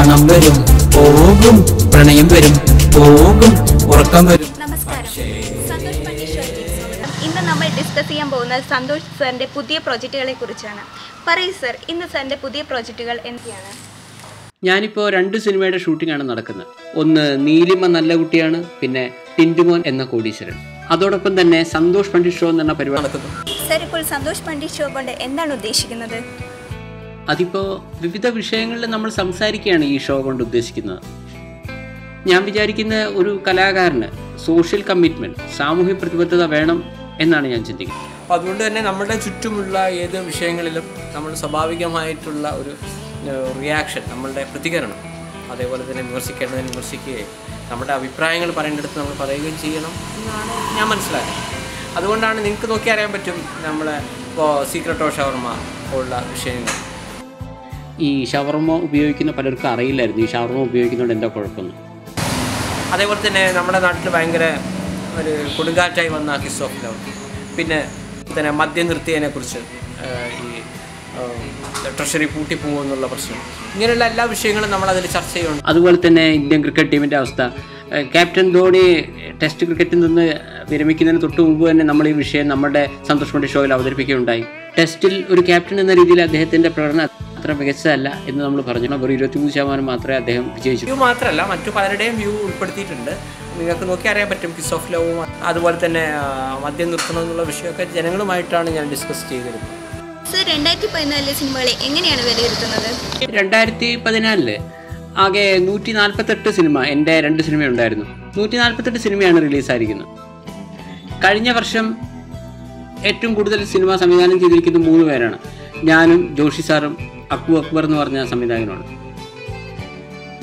പണം വരും പോകും പ്രണയം വരും പോകും ഉറക്കം വരും. നമസ്കാരം, സന്തോഷ് പണ്ഡിറ്റ് ഷോയിലേക്ക് സ്വാഗതം. ഇന്ന് നമ്മൾ ഡിസ്കസ് ചെയ്യാൻ പോകുന്നത് സന്തോഷ് സാറിന്റെ പുതിയ പ്രോജക്റ്റുകളെ കുറിച്ചാണ്. പറയൂ സർ, ഇന്ന് സാറിന്റെ പുതിയ പ്രോജക്റ്റുകൾ എന്തൊക്കെയാണ്? ഞാനിപ്പോൾ 2 സിനിമയുടെ ഷൂട്ടിംഗാണ് നടക്കുന്നത്. ഒന്ന് നീലിമ നല്ല കുട്ടിയാണ്, പിന്നെ ടിൻറ്റുമോൻ എന്ന കോടീശ്വരൻ. അതോടൊപ്പം തന്നെ സന്തോഷ് പണ്ഡിറ്റ് ഷോ എന്ന പരിപാടി നടക്കുന്നു. സർ, ഇപ്പോൾ സന്തോഷ് പണ്ഡിറ്റ് ഷോ കൊണ്ട് എന്താണ് ഉദ്ദേശിക്കുന്നത്? അതിപ്പോൾ വിവിധ വിഷയങ്ങളിൽ നമ്മൾ സംസാരിക്കുകയാണ് ഈ ഷോ കൊണ്ട് ഉദ്ദേശിക്കുന്നത്. ഞാൻ വിചാരിക്കുന്ന ഒരു കലാകാരന് സോഷ്യൽ കമ്മിറ്റ്മെൻറ്റ്, സാമൂഹ്യ പ്രതിബദ്ധത വേണം എന്നാണ് ഞാൻ ചിന്തിക്കുന്നത്. അപ്പോൾ അതുകൊണ്ട് തന്നെ നമ്മുടെ ചുറ്റുമുള്ള ഏത് വിഷയങ്ങളിലും നമ്മൾ സ്വാഭാവികമായിട്ടുള്ള ഒരു റിയാക്ഷൻ, നമ്മളുടെ പ്രതികരണം, അതേപോലെ തന്നെ വിമർശിക്കേണ്ടതിന് വിമർശിക്കുകയും നമ്മുടെ അഭിപ്രായങ്ങൾ പറയേണ്ടടുത്ത് നമ്മൾ പറയുകയും ചെയ്യണം എന്നാണ് ഞാൻ മനസ്സിലാക്കുന്നത്. അതുകൊണ്ടാണ് നിങ്ങൾക്ക് നോക്കി അറിയാൻ പറ്റും നമ്മളെ ഇപ്പോൾ സീക്രട്ടോ ഷവർമ്മ ഉള്ള വിഷയങ്ങൾ. ഈ ഷവർമ്മ ഉപയോഗിക്കുന്ന പലർക്കും അറിയില്ലായിരുന്നു ഈ ഷവർമ്മ ഉപയോഗിക്കുന്നതുകൊണ്ട് എന്താ കുഴപ്പമെന്ന്. അതേപോലെ തന്നെ നമ്മുടെ നാട്ടിൽ ഭയങ്കര ഒരു കൊടുങ്കാറ്റായി വന്ന കിസ് ഓഫ് ലവ്, പിന്നെ തന്നെ മദ്യം നിർത്തിയതിനെക്കുറിച്ച്, ഈ ട്രഷറി പൂട്ടിപ്പോകുമെന്നുള്ള പ്രശ്നം, ഇങ്ങനെയുള്ള എല്ലാ വിഷയങ്ങളും നമ്മളതിൽ ചർച്ച ചെയ്യുന്നു. അതുപോലെ തന്നെ ഇന്ത്യൻ ക്രിക്കറ്റ് ടീമിൻ്റെ അവസ്ഥ, ക്യാപ്റ്റൻ ധോണി ടെസ്റ്റ് ക്രിക്കറ്റിൽ നിന്ന് വിരമിക്കുന്നതിന് തൊട്ട് മുമ്പ് തന്നെ നമ്മൾ ഈ വിഷയം നമ്മുടെ സന്തോഷ് പണ്ഡിറ്റ് ഷോയിൽ അവതരിപ്പിക്കുകയുണ്ടായി. ടെസ്റ്റിൽ ഒരു ക്യാപ്റ്റൻ എന്ന രീതിയിൽ അദ്ദേഹത്തിൻ്റെ പ്രകടനം അത്ര മികച്ചതല്ല എന്ന് നമ്മൾ പറഞ്ഞു. വെറും 23% മാത്രമേ അദ്ദേഹം വിജയിച്ചു. മാത്രമല്ല മറ്റു പലരുടെയും വ്യൂ ഉൾപ്പെടുത്തിയിട്ടുണ്ട്. നിങ്ങൾക്ക് നോക്കി അറിയാൻ പറ്റും കിസ് ഓഫ് ലവും അതുപോലെ തന്നെ മദ്യം നിർത്തണം എന്നുള്ള വിഷയമൊക്കെ ജനങ്ങളുമായിട്ടാണ് ഞാൻ ഡിസ്കസ് ചെയ്തിരുന്നത്. 2014 ആകെ 148 സിനിമ, എൻ്റെ 2 സിനിമ ഉണ്ടായിരുന്നു. 148 സിനിമയാണ് റിലീസായിരിക്കുന്നത്. കഴിഞ്ഞ വർഷം ഏറ്റവും കൂടുതൽ സിനിമ സംവിധാനം ചെയ്തിരിക്കുന്നത് 3 പേരാണ്. ഞാനും ജോഷി സാറും അക്കു അക്ബർ എന്ന് പറഞ്ഞ സംവിധായകനാണ്.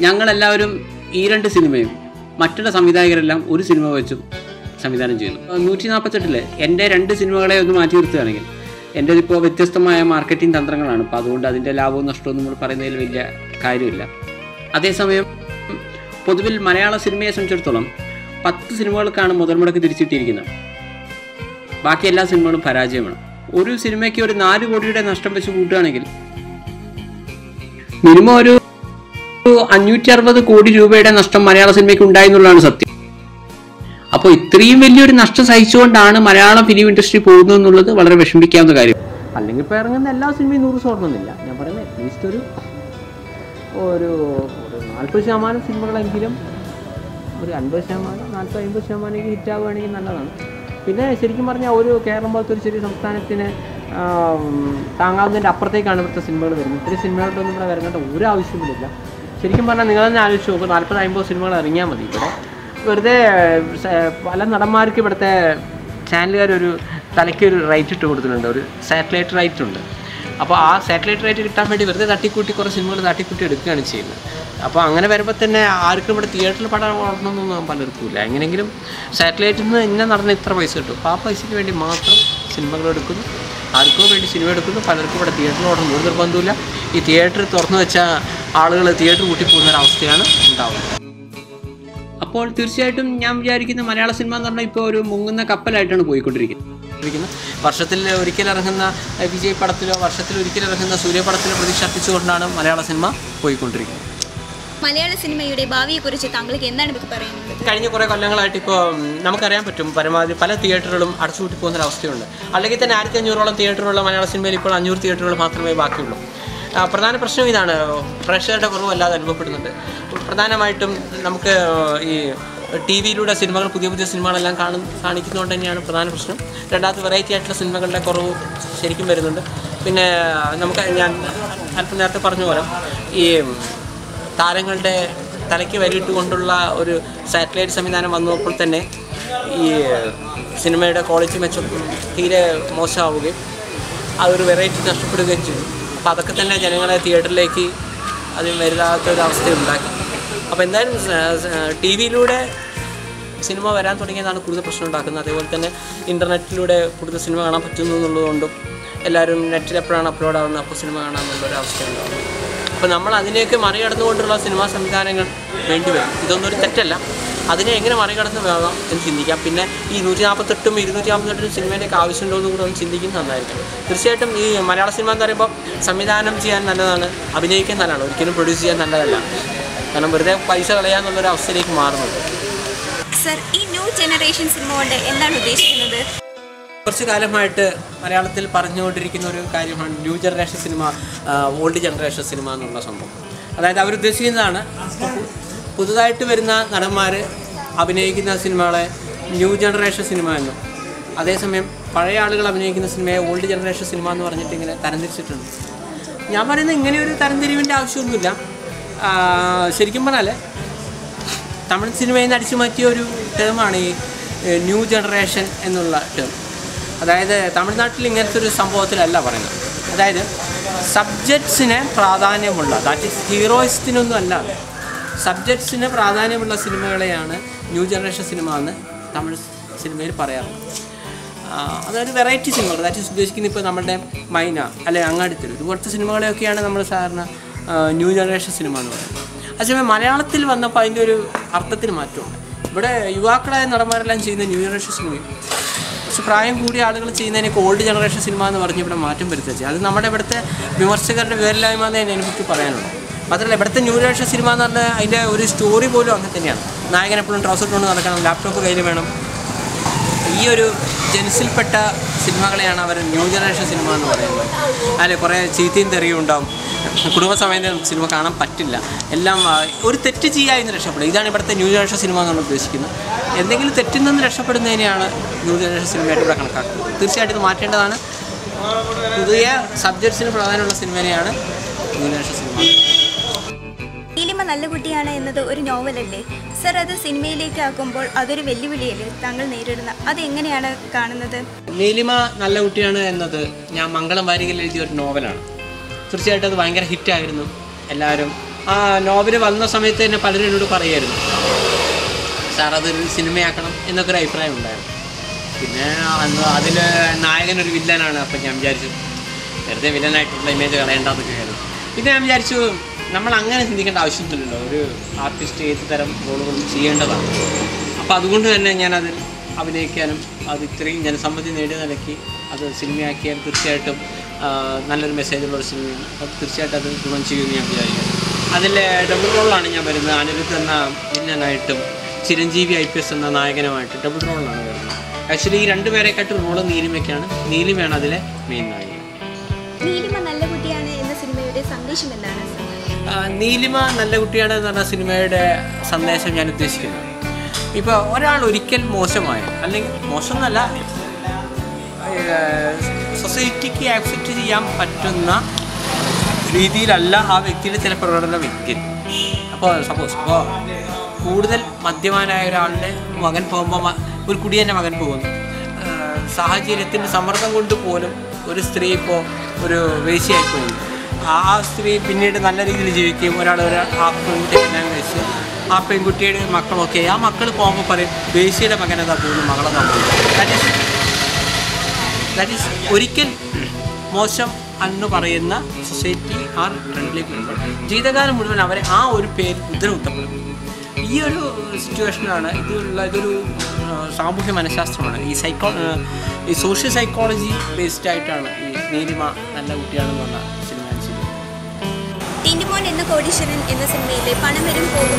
ഞങ്ങളെല്ലാവരും ഈ 2 സിനിമയും മറ്റുള്ള സംവിധായകരെല്ലാം ഒരു സിനിമ വെച്ചും സംവിധാനം ചെയ്യുന്നു. 148 എൻ്റെ 2 സിനിമകളെ ഒന്ന് മാറ്റി നിർത്തുകയാണെങ്കിൽ എൻ്റെ ഇപ്പോൾ വ്യത്യസ്തമായ മാർക്കറ്റിംഗ് തന്ത്രങ്ങളാണ്. അപ്പോൾ അതുകൊണ്ട് അതിൻ്റെ ലാഭവും നഷ്ടവും നമ്മൾ പറയുന്നതിൽ വലിയ കാര്യമില്ല. അതേസമയം പൊതുവിൽ മലയാള സിനിമയെ സംബന്ധിച്ചിടത്തോളം 10 സിനിമകൾക്കാണ് മുതൽമുടക്ക് തിരിച്ചിട്ടിരിക്കുന്നത്. ബാക്കി എല്ലാ സിനിമകളും പരാജയമാണ്. ഒരു സിനിമയ്ക്ക് ഒരു 4 കോടിയുടെ നഷ്ടം വെച്ച് കൂട്ടുകയാണെങ്കിൽ മിനിമം ഒരു 560 കോടി രൂപയുടെ നഷ്ടം മലയാള സിനിമയ്ക്ക് ഉണ്ടായി എന്നുള്ളതാണ് സത്യം. അപ്പോൾ ഇത്രയും വലിയൊരു നഷ്ടം സഹിച്ചുകൊണ്ടാണ് മലയാളം ഫിലിം ഇൻഡസ്ട്രി പോകുന്നത് എന്നുള്ളത് വളരെ വിഷമിപ്പിക്കാവുന്ന കാര്യം. അല്ലെങ്കിൽ ഇപ്പോൾ ഇറങ്ങുന്ന എല്ലാ സിനിമയും 100% ഞാൻ പറയുന്നത് അറ്റ്ലീസ്റ്റ് ഒരു 40% സിനിമകളെങ്കിലും, ഒരു 50%, 40-50% ഹിറ്റാവുകയാണെങ്കിൽ നല്ലതാണ്. പിന്നെ ശരിക്കും പറഞ്ഞാൽ ഒരു കേരളം പോലത്തെ ഒരു ചെറിയ സംസ്ഥാനത്തിന് താങ്ങാവുന്നതിൻ്റെ അപ്പുറത്തേക്കാണ് ഇവിടുത്തെ സിനിമകൾ വരുന്നത്. ഇത്രയും സിനിമകളൊന്നും ഇവിടെ വരേണ്ട ഒരു ആവശ്യമില്ല. ശരിക്കും പറഞ്ഞാൽ നിങ്ങൾ തന്നെ ആലോചിച്ച് നോക്കും, 40-50 സിനിമകൾ ഇറങ്ങിയാൽ മതി. ഇവിടെ വെറുതെ പല നടന്മാർക്ക് ഇവിടുത്തെ ചാനലുകാരൊരു തലയ്ക്ക് ഒരു റൈറ്റ് ഇട്ട് കൊടുത്തിട്ടുണ്ട്, ഒരു സാറ്റലൈറ്റ് റൈറ്റ് ഉണ്ട്. അപ്പോൾ ആ സാറ്റലൈറ്റ് റൈറ്റ് കിട്ടാൻ വേണ്ടി വെറുതെ തട്ടിക്കൂട്ടി കുറേ സിനിമകൾ തട്ടിക്കൂട്ടി എടുക്കുകയാണ് ചെയ്യുന്നത്. അപ്പോൾ അങ്ങനെ വരുമ്പോൾ തന്നെ ആർക്കും ഇവിടെ തിയേറ്ററിൽ പടം ഓടണമെന്നൊന്നും പലർക്കുമില്ല. എങ്ങനെയെങ്കിലും സാറ്റലൈറ്റിൽ നിന്ന് ഇന്ന നടന്ന ഇത്ര പൈസ കിട്ടും, അപ്പോൾ ആ പൈസയ്ക്ക് വേണ്ടി മാത്രം സിനിമകൾ എടുക്കുന്നു. ആർക്കും വേണ്ടി സിനിമ എടുക്കുന്നു. പലർക്കും ഇവിടെ തിയേറ്ററിൽ ഓടണം ഒരു നിർബന്ധമില്ല. ഈ തിയേറ്റർ തുറന്നു വെച്ചാൽ ആളുകൾ തിയേറ്റർ കൂട്ടിപ്പോകുന്നൊരവസ്ഥയാണ് ഉണ്ടാവുന്നത്. അപ്പോൾ തീർച്ചയായിട്ടും ഞാൻ വിചാരിക്കുന്ന മലയാള സിനിമ എന്ന് പറഞ്ഞാൽ ഇപ്പോൾ ഒരു മുങ്ങുന്ന കപ്പലായിട്ടാണ് പോയിക്കൊണ്ടിരിക്കുന്നത്. വർഷത്തിൽ ഒരിക്കൽ ഇറങ്ങുന്ന വിജയ് പടത്തിലോ വർഷത്തിൽ ഒരിക്കൽ ഇറങ്ങുന്ന സൂര്യപടത്തിലോ പ്രതീക്ഷ അർപ്പിച്ചുകൊണ്ടാണ് മലയാള സിനിമ പോയിക്കൊണ്ടിരിക്കുന്നത്. മലയാള സിനിമയുടെ ഭാവിയെക്കുറിച്ച് താങ്കൾക്ക് എന്താണ് പറയുന്നത്? കഴിഞ്ഞ കുറേ കൊല്ലങ്ങളായിട്ട് ഇപ്പോൾ നമുക്കറിയാൻ പറ്റും പരമാവധി പല തിയേറ്ററുകളും അടച്ചുപൂട്ടി പോകുന്നൊരവസ്ഥയുണ്ട്. അല്ലെങ്കിൽ തന്നെ 1500ഓളം തിയേറ്ററുള്ള മലയാള സിനിമയിൽ ഇപ്പോൾ 500 തിയേറ്ററുകൾ മാത്രമേ ബാക്കിയുള്ളൂ. പ്രധാന പ്രശ്നം ഇതാണ്, പ്രേക്ഷകരുടെ കുറവ് വല്ലാതെ അനുഭവപ്പെടുന്നുണ്ട്. പ്രധാനമായിട്ടും നമുക്ക് ഈ ടി വിയിലൂടെ സിനിമകൾ, പുതിയ പുതിയ സിനിമകളെല്ലാം കാണിക്കുന്നതുകൊണ്ട് തന്നെയാണ് പ്രധാന പ്രശ്നം. രണ്ടാമത് വെറൈറ്റി ആയിട്ടുള്ള സിനിമകളുടെ കുറവ് ശരിക്കും വരുന്നുണ്ട്. പിന്നെ നമുക്ക് ഞാൻ അല്പം നേരത്തെ പറഞ്ഞ പോലെ ഈ താരങ്ങളുടെ തലയ്ക്ക് വരിയിട്ട് കൊണ്ടുള്ള ഒരു സാറ്റലൈറ്റ് സംവിധാനം വന്നപ്പോൾ തന്നെ ഈ സിനിമയുടെ ക്വാളിറ്റി മെച്ചം തീരെ മോശമാവുകയും അതൊരു വെറൈറ്റി നഷ്ടപ്പെടുകയും ചെയ്തു. അപ്പോൾ അതൊക്കെ തന്നെ ജനങ്ങളെ തിയേറ്ററിലേക്ക് അത് വരാത്ത ഒരവസ്ഥയുണ്ടാക്കി. അപ്പോൾ എന്തായാലും ടി വിയിലൂടെ സിനിമ വരാൻ തുടങ്ങിയതാണ് കൂടുതൽ പ്രശ്നം ഉണ്ടാക്കുന്നത്. അതേപോലെ തന്നെ ഇൻ്റർനെറ്റിലൂടെ കൂടുതൽ സിനിമ കാണാൻ പറ്റുന്നു എന്നുള്ളതുകൊണ്ടും എല്ലാവരും നെറ്റിലെപ്പോഴാണ് അപ്ലോഡ് ആവുന്നത്, അപ്പോൾ സിനിമ കാണാമെന്നുള്ളൊരു അവസ്ഥയുണ്ടാകുന്നത്. അപ്പോൾ നമ്മൾ അതിനെയൊക്കെ മറികടന്നുകൊണ്ടുള്ള സിനിമാ സംവിധാനങ്ങൾ വേണ്ടിവരും. ഇതൊന്നും ഒരു തെറ്റല്ല, അതിനെ എങ്ങനെ മറികടന്ന് വേണം എന്ന് ചിന്തിക്കാം. പിന്നെ ഈ 148 ഉം 258 സിനിമയിലേക്ക് ആവശ്യമുണ്ടോയെന്ന് കൂടെ ഒന്ന് ചിന്തിക്കുന്നത് നന്നായിരിക്കും. തീർച്ചയായിട്ടും ഈ മലയാള സിനിമ എന്ന് പറയുമ്പോൾ സംവിധാനം ചെയ്യാൻ നല്ലതാണ്, അഭിനയിക്കാൻ നല്ലതാണ്, ഒരിക്കലും പ്രൊഡ്യൂസ് ചെയ്യാൻ നല്ലതല്ല. കാരണം വെറുതെ പൈസ കളയാന്നുള്ളൊരു അവസ്ഥയിലേക്ക് മാറുന്നുണ്ട്. സർ, ഈ ന്യൂ ജനറേഷൻ സിനിമ കൊണ്ട് എന്താണ് ഉദ്ദേശിക്കുന്നത്? കുറച്ച് കാലമായിട്ട് മലയാളത്തിൽ പറഞ്ഞുകൊണ്ടിരിക്കുന്ന ഒരു കാര്യമാണ് new generation cinema, old generation cinema എന്നുള്ള സംഭവം. അതായത് അവരുദ്ദേശിക്കുന്നതാണ് പുതുതായിട്ട് വരുന്ന നടന്മാർ അഭിനയിക്കുന്ന സിനിമകളെ ന്യൂ ജനറേഷൻ സിനിമ എന്നും, അതേസമയം പഴയ ആളുകൾ അഭിനയിക്കുന്ന സിനിമയെ ഓൾഡ് ജനറേഷൻ സിനിമ എന്ന് പറഞ്ഞിട്ട് ഇങ്ങനെ തരംതിരിച്ചിട്ടുണ്ട്. ഞാൻ പറയുന്നത് ഇങ്ങനെ ഒരു തരംതിരിവിൻ്റെ ആവശ്യമൊന്നുമില്ല. ശരിക്കും പറഞ്ഞാൽ തമിഴ് സിനിമയിൽ നിന്ന് അടിച്ചു മാറ്റിയ ഒരു ടേമാണ് ഈ ന്യൂ ജനറേഷൻ എന്നുള്ള ടേം. അതായത് തമിഴ്നാട്ടിൽ ഇങ്ങനത്തെ ഒരു സംഭവത്തിലല്ല പറയുന്നത്. അതായത് സബ്ജക്ട്സിന് പ്രാധാന്യമുള്ള, ദാറ്റ് ഈസ് ഹീറോയിസത്തിനൊന്നും അല്ല, സബ്ജക്ട്സിന് പ്രാധാന്യമുള്ള സിനിമകളെയാണ് ന്യൂ ജനറേഷൻ സിനിമ എന്ന് തമിഴ് സിനിമയിൽ പറയാറുള്ളത്. അതായത് വെറൈറ്റി സിനിമകൾ, ദാറ്റ് ഈസ് ഉദ്ദേശിക്കുന്നത് ഇപ്പോൾ നമ്മുടെ മൈന അല്ലെങ്കിൽ അങ്ങാടിത്തൂർ ഇതുപോലത്തെ സിനിമകളെയൊക്കെയാണ് നമ്മൾ സാധാരണ ന്യൂ ജനറേഷൻ സിനിമ എന്ന് പറയുന്നത്. അതേസമയം മലയാളത്തിൽ വന്നപ്പോൾ അതിൻ്റെ ഒരു അർത്ഥത്തിന് മാറ്റമുണ്ട്. ഇവിടെ യുവാക്കളായ നടന്മാരെല്ലാം ചെയ്യുന്ന ന്യൂ ജനറേഷൻ സിനിമയും കുറച്ച് പ്രായം കൂടിയ ആളുകൾ ചെയ്യുന്നതിനൊക്കെ ഓൾഡ് ജനറേഷൻ സിനിമ എന്ന് പറഞ്ഞ് ഇവിടെ മാറ്റം വരുത്തിച്ചു. അത് നമ്മുടെ ഇവിടുത്തെ വിമർശകരുടെ വിവരമില്ലായ്മ എന്ന് തന്നെ എനിക്ക് പറയാനുള്ളൂ. മാത്രമല്ല ഇവിടുത്തെ ന്യൂ ജനറേഷൻ സിനിമ എന്ന് പറഞ്ഞാൽ അതിൻ്റെ ഒരു സ്റ്റോറി പോലും അങ്ങനെ തന്നെയാണ്. നായകൻ എപ്പോഴും ട്രൗസർ കൊണ്ട് നടക്കണം, ലാപ്ടോപ്പ് കയ്യിൽ വേണം. ഈ ഒരു ജെൻസിൽപ്പെട്ട സിനിമകളെയാണ് അവർ ന്യൂ ജനറേഷൻ സിനിമ എന്ന് പറയുന്നത്. അതിൽ കുറേ ചീത്തയും തെറിയും ഉണ്ടാവും, കുടുംബസമേതം സിനിമ കാണാൻ പറ്റില്ല, എല്ലാം ഒരു തെറ്റ് ചെയ്യാമെന്ന് രക്ഷപ്പെടും. ഇതാണ് ഇവിടുത്തെ ന്യൂ ജനറേഷൻ സിനിമ എന്ന് നമ്മൾ ഉദ്ദേശിക്കുന്നത്. എന്തെങ്കിലും തെറ്റിൽ നിന്ന് രക്ഷപ്പെടുന്നതിനെയാണ് ന്യൂ ജനറേഷൻ സിനിമയായിട്ട് ഇവിടെ കണക്കാക്കുന്നത്. തീർച്ചയായിട്ടും ഇത് മാറ്റേണ്ടതാണ്. പുതിയ സബ്ജക്ട്സിന് പ്രാധാന്യമുള്ള സിനിമയാണ് ന്യൂ ജനറേഷൻ സിനിമ. നീലിമ നല്ല കുട്ടിയാണ് എന്നത് ഒരു നോവലല്ലേ സർ? അത് സിനിമയിലേക്ക് ആക്കുമ്പോൾ അതൊരു വെല്ലുവിളിയല്ലേ താങ്കൾ നേരിടുന്ന? അതെങ്ങനെയാണ് കാണുന്നത്? നീലിമ നല്ല കുട്ടിയാണ് എന്നത് ഞാൻ മംഗളം വാരികയിൽ എഴുതിയ ഒരു നോവലാണ്. തീർച്ചയായിട്ടും അത് ഭയങ്കര ഹിറ്റായിരുന്നു. എല്ലാവരും ആ നോവൽ വന്ന സമയത്ത് തന്നെ പലരും എന്നോട് പറയുമായിരുന്നു സാർ അതൊരു സിനിമയാക്കണം എന്നൊക്കെ ഒരു അഭിപ്രായം ഉണ്ടായിരുന്നു. പിന്നെ അതിൽ നായകനൊരു വില്ലനാണ്. അപ്പം ഞാൻ വിചാരിച്ചു വെറുതെ വില്ലനായിട്ടുള്ള ഇമേജ് കളയേണ്ടതൊക്കെ ആയിരുന്നു. പിന്നെ ഞാൻ വിചാരിച്ചു നമ്മൾ അങ്ങനെ ചിന്തിക്കേണ്ട ആവശ്യമില്ലല്ലോ, ഒരു ആർട്ടിസ്റ്റ് ഏത് തരം റോളുകളും ചെയ്യേണ്ടതാണ്. അപ്പോൾ അതുകൊണ്ട് തന്നെ ഞാനതിൽ അഭിനയിക്കാനും അത് ഇത്രയും ജനസമ്മതി നേടിയ നിലയ്ക്ക് അത് സിനിമയാക്കിയാൽ തീർച്ചയായിട്ടും നല്ലൊരു മെസ്സേജുള്ള ഒരു സിനിമയാണ്. അത് തീർച്ചയായിട്ടും അത് ഗുണം ചെയ്യുമെന്ന് ഞാൻ വിചാരിക്കുന്നു. അതിൽ ഡബിൾ റോളാണ് ഞാൻ വരുന്നത്. അനിരുദ്ധ് എന്ന വില്ലനായിട്ടും ചിരഞ്ജീവി IPS എന്ന നായകനുമായിട്ട് ഡബിൾ റോളിലാണ് വരുന്നത്. ആക്ച്വലി ഈ രണ്ടുപേരെക്കാട്ട് റോള് നീലിമയ്ക്കാണ്. നീലിമയാണ് അതിലെ മെയിൻ നായിക. നീലിമ നല്ല കുട്ടിയാണ് എന്ന സിനിമയുടെ സന്ദേശം എന്താണ്? നീലിമ നല്ല കുട്ടിയാണ് എന്ന് പറഞ്ഞ സിനിമയുടെ സന്ദേശം ഞാൻ ഉദ്ദേശിക്കുന്നത് ഇപ്പോൾ ഒരാൾ ഒരിക്കൽ മോശമായ, അല്ലെങ്കിൽ മോശമെന്നല്ല, സൊസൈറ്റിക്ക് ആക്സെപ്റ്റ് ചെയ്യാൻ പറ്റുന്ന രീതിയിലല്ല ആ വ്യക്തിയുടെ ചില പ്രകടനം എങ്കിൽ, അപ്പോൾ സപ്പോസ് ഇപ്പോൾ കൂടുതൽ മദ്യപാനായ ഒരാളുടെ മകൻ പോകുമ്പോൾ ഒരു കുടിയൻ്റെ മകൻ പോകുന്നു. സാഹചര്യത്തിൻ്റെ സമ്മർദ്ദം കൊണ്ട് പോലും ഒരു സ്ത്രീ ഇപ്പോൾ ഒരു വേശ്യയായി പോയി. ആ സ്ത്രീ പിന്നീട് നല്ല രീതിയിൽ ജീവിക്കുകയും ഒരാൾ ആ പെൺകുട്ടിയെ കല്യാണം കഴിച്ച് ആ പെൺകുട്ടിയുടെ മക്കളൊക്കെ ആ മക്കൾ പോകുമ്പോൾ പറയും വേശ്യയുടെ മകനതാ പോകുന്നു, മകളെതാ പോകുന്നു. ദാറ്റ് ഈസ് ഒരിക്കൽ മോശം എന്ന് പറയുന്ന സൊസൈറ്റി ആ ട്രെൻഡിലേക്ക് വരുമ്പോൾ ജീവിതകാലം മുഴുവൻ അവരെ ആ ഒരു പേര് മുദ്ര കുത്തപ്പെടും. ഈ ഒരു സിറ്റുവേഷനാണ് ഇതൊരു സാമൂഹ്യ മനഃശാസ്ത്രമാണ്. ഈ സോഷ്യൽ സൈക്കോളജി ബേസ്ഡ് ആയിട്ടാണ് ഈ നീലിമ നല്ല കുട്ടിയാണെന്ന് പറഞ്ഞാൽ. ടിൻറ്റുമോൻ എന്ന കോടീശ്വരൻ എന്ന സിനിമയിലെ പണം വരും പോകും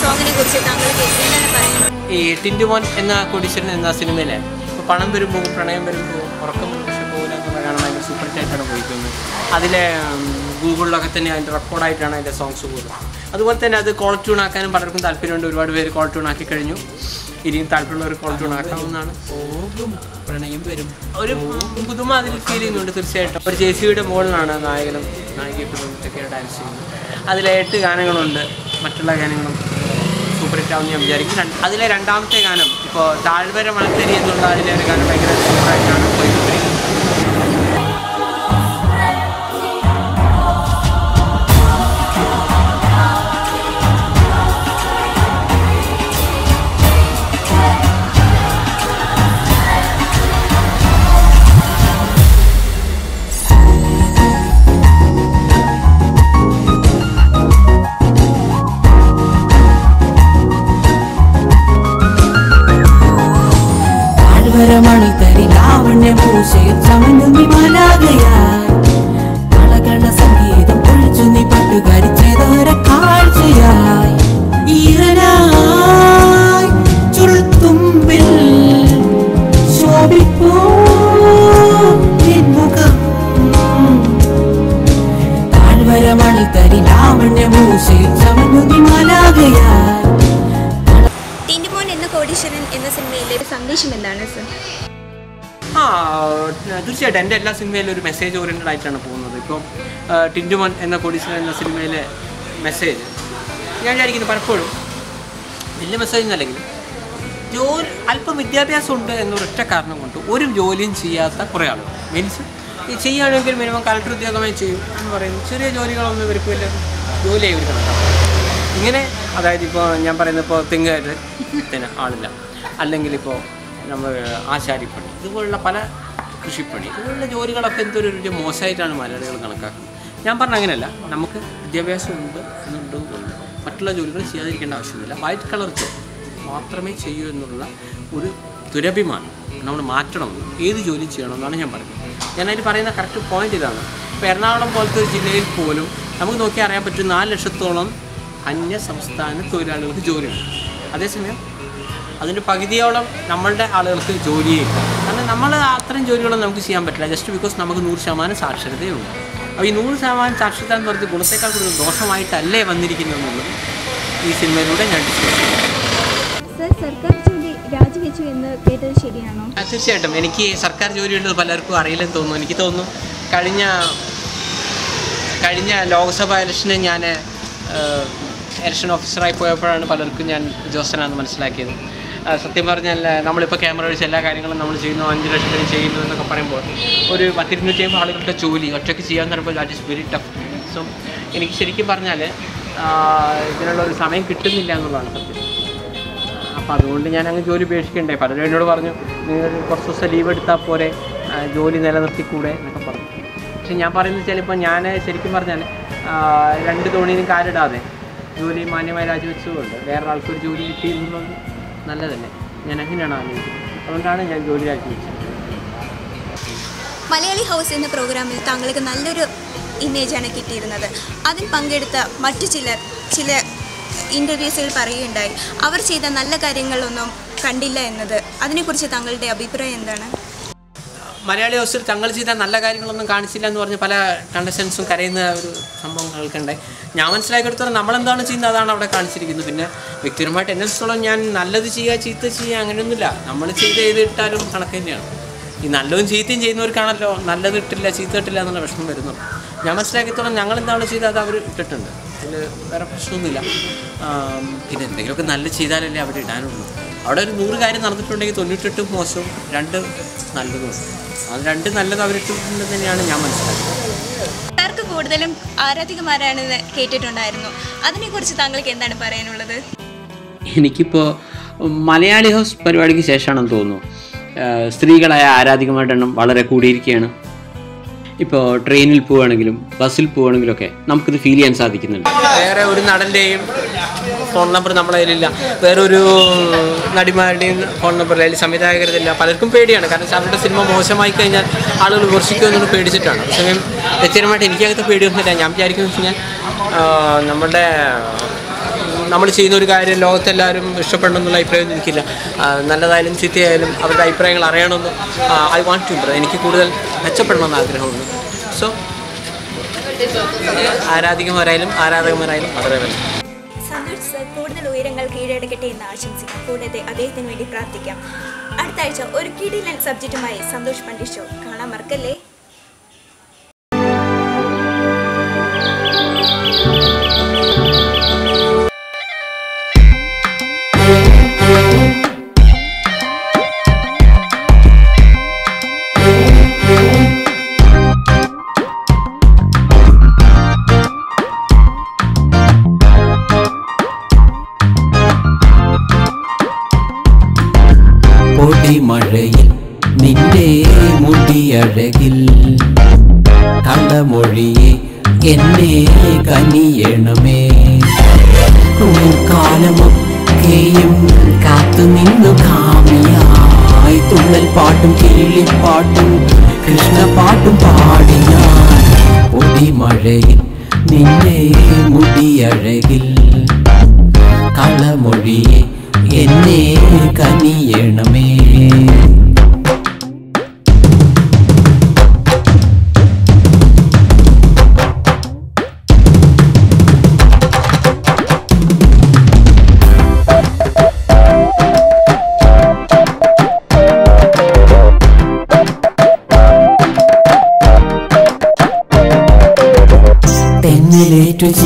സോങ്ങിനെ കുറിച്ച് താങ്കൾക്ക് എന്താണ് പറയുന്നത്? ഈ ടിൻറ്റുമോൻ എന്ന കോടീശ്വരൻ എന്ന സിനിമയിലെ ഇപ്പോൾ പണം വരും പോകും, പ്രണയം വരും പോകും, ഉറക്കം വരും പക്ഷെ പോകില്ല എന്നുള്ളതാണ് അതിൻ്റെ സൂപ്പർ ഹിറ്റായിട്ടാണ് പോയിരിക്കുന്നത്. അതിലെ ഗൂഗിളിലൊക്കെ തന്നെ അതിൻ്റെ റെക്കോർഡായിട്ടാണ് അതിൻ്റെ സോങ്സ് പോകുന്നത്. അതുപോലെ തന്നെ അത് കോൾ ട്യൂൺ ആക്കാനും പലർക്കും താല്പര്യമുണ്ട്. ഒരുപാട് പേര് കോൾ ട്യൂൺ ആക്കി കഴിഞ്ഞു. ഇനിയും താല്പര്യമുള്ളവർ കോൾ ട്യൂൺ ആക്കാവുന്നതാണ്. പ്രണയം വരും ഒരു പുതുമ അതിൽ ഫീൽ ചെയ്യുന്നുണ്ട്. തീർച്ചയായിട്ടും ഒരു ജെസിയുടെ മുകളിലാണ് നായകനും നായികയൊക്കെ ഡാൻസ് ചെയ്യുന്നത്. അതിൽ 8 ഗാനങ്ങളുണ്ട്. മറ്റുള്ള ഗാനങ്ങളും സൂപ്പർ ഹിറ്റ് ആവുമെന്ന് ഞാൻ വിചാരിക്കും. അതിലെ രണ്ടാമത്തെ ഗാനം ഇപ്പോൾ താഴ്വര മണത്തരി എന്നുള്ള അതിലെ ഒരു ഗാനം ഭയങ്കര സൂപ്പറായിട്ടാണ് പോയിരിക്കുന്നത്. Tintumon Eanna Koodishoran in the cinema Sandesh Mendana, sir. A message or in light Tintumon Eanna Koodishoran in cinema message. Malayali House in the program is Tangled Naluru image and a kitty another. Other Pangedta, Matuchilla, Chile interviews will parry and die. Our see the Nalla Karingalonum, Kandila another. Adnipurcha Tangle de Abipra and Dana Malayali House, Tanglesi, the Nalla Karingalon, Kansil and Varnapala, Tandasens, Karina, among Halkandai. Yaman's like her, Namalandanas in the Dana of the Kansil in the winner. Victor Matensolon, Nalazia, Chitachi, and Nula, Namanachi, the Tarum Kanakanian. In a loan seat in January, another till a seat till another person. Yamaslakaton and Yangalan see that our pretender. They look at Nalachida and Labrador. Out of Nuru guide another to take the nutritive most of Randall Naldo. Randall Nalda took the Yamanslak. Tarka Kodalim, Arathimara and Kate and Ireno. Other Nikurchitangal came than a paranoid. Nikipo Malayali house periodic session on Dono. Srigalaya Aradikamadam, Valera Kudirkana. If a train will pour and bustle pour and okay, Namku the Filians are the kin. There would not a name, phone number Namalilla, there would Nadimadin, phone number Samita, the Palacumpedia, and Katasam cinema, Mosamaika, and Alu Versico and Pedisitan. The chairman in Kaka Pedu and Yampiakin, number. Namalchino regarded Lothalarum, Shepherd on the Library in Killa, Nala Island City, our Library, Lariano. I want to bring Kikudel, a shepherd on the home. So Aradigamarailum, Aradamarailum, other than Sanders, Code the Lurangal Kid in the Archangel, Code the Adeth and Medi Pratica. At Taja, or Kidil and subject to my Santhosh Pandit Show, Kana Markale.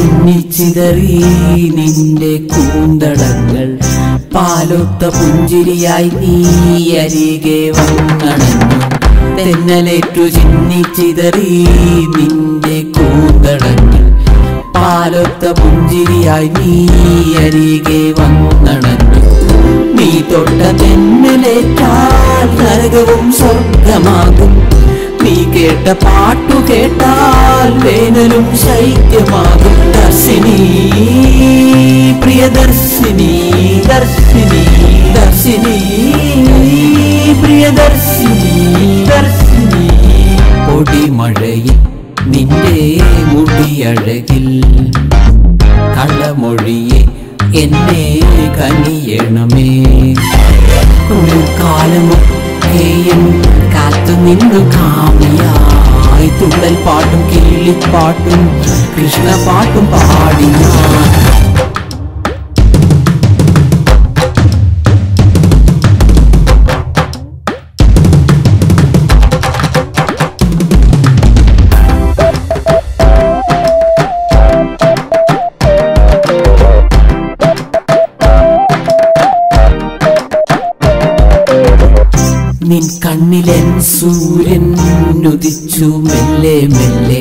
മിന്നിച്ചിതറി നിന്റെ കൂന്തളങ്ങൾ പാലൊത്ത പുഞ്ചിരിയായി നീ അരികെ വന്നണഞ്ഞു. തെന്നലേറ്റു ചിന്നിച്ചിതറി നിന്റെ കൂന്തളങ്ങൾ പാലൊത്ത പുഞ്ചിരിയായി നീ അരികെ വന്നണഞ്ഞു. നീ തൊട്ട തെന്നലേറ്റാൽ നരകവും സ്വർഗമാകും. നീ കേട്ട പാട്ടു കേട്ടാൽ വേനലും ശൈത്യമാകും. ദർശിനി പ്രിയദർശിനി ദർശിനി ദർശിനി പ്രിയദർശിനി ദർശിനി. പൊടിമഴയിൽ നിന്റെ മുടിയഴകിൽ കളമൊഴിയെ എന്നെ കനിയണമേ. ഒരു കാലമൊക്കെയും കാത്തു നിന്നു കാമിയായി തുള്ളൽ പാട്ടും കിള്ളിപ്പാട്ടും കൃഷ്ണപാട്ടും പാടി നിൻ കണ്ണിലൻ സൂര്യൻ ഉദിച്ചു മെല്ലെ മെല്ലെ.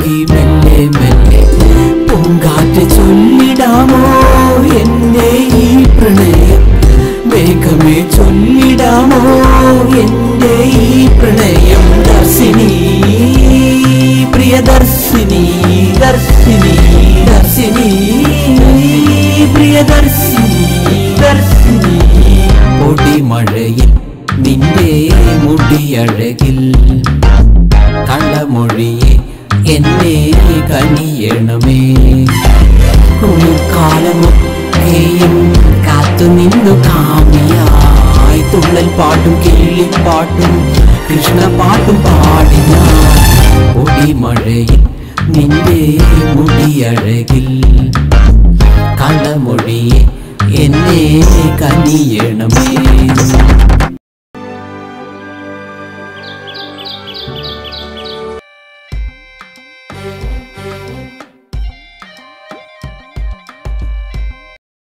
മെല്ലെ മെല്ലെ. പൂങ്കാറ്റ് ചൊല്ലിടാമോ എന്നെ ഈ പ്രണയം, മേഘമേ ചൊല്ലിടാമോ എന്റെ ഈ പ്രണയം. ദർശിനി പ്രിയദർശിനി ദർശിനി ദർശിനി പ്രിയദർശിനി ദർശിനി. പൊടിമഴയിൽ നിന്റെ മുടിയഴകിൽ കളമൊഴിയെ എന്നെ കനിയണമേ. കുളിക്കാലമോ കാത്തു നിന്നു കാമിയായി തുള്ളൽ പാട്ടും കിള്ളിപ്പാട്ടും കൃഷ്ണപാട്ടും പാടിയ. പൊടിമഴയിൽ നിന്റെ മുടിയഴകിൽ കളമൊഴിയെ എന്നെ കനിയണമേ.